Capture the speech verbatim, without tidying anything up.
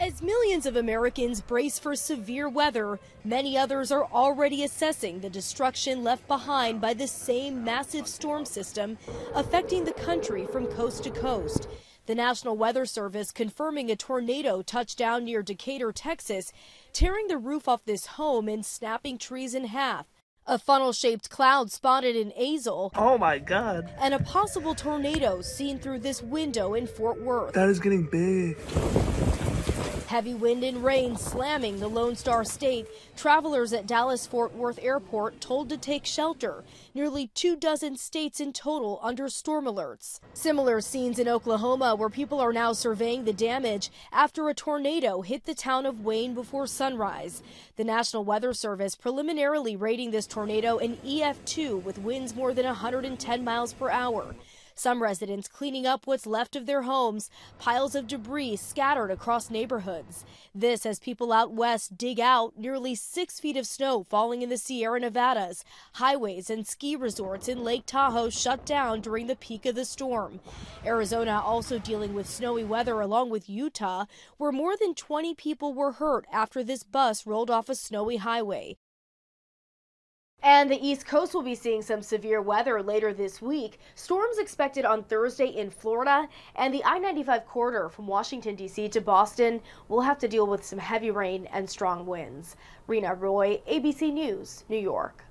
As millions of Americans brace for severe weather, many others are already assessing the destruction left behind by the same massive storm system affecting the country from coast to coast. The National Weather Service confirming a tornado touched down near Decatur, Texas, tearing the roof off this home and snapping trees in half. A funnel-shaped cloud spotted in Azle. Oh my God. And a possible tornado seen through this window in Fort Worth. That is getting big. Heavy wind and rain slamming the Lone Star State. Travelers at Dallas-Fort Worth Airport told to take shelter. Nearly two dozen states in total under storm alerts. Similar scenes in Oklahoma, where people are now surveying the damage after a tornado hit the town of Wayne before sunrise. The National Weather Service preliminarily rating this tornado an E F two with winds more than one hundred ten miles per hour. Some residents cleaning up what's left of their homes, piles of debris scattered across neighborhoods. This as people out west dig out nearly six feet of snow falling in the Sierra Nevadas. Highways and ski resorts in Lake Tahoe shut down during the peak of the storm. Arizona also dealing with snowy weather along with Utah, where more than twenty people were hurt after this bus rolled off a snowy highway. And the East Coast will be seeing some severe weather later this week. Storms expected on Thursday in Florida, and the I ninety-five corridor from Washington, D C to Boston will have to deal with some heavy rain and strong winds. Rena Roy, A B C News, New York.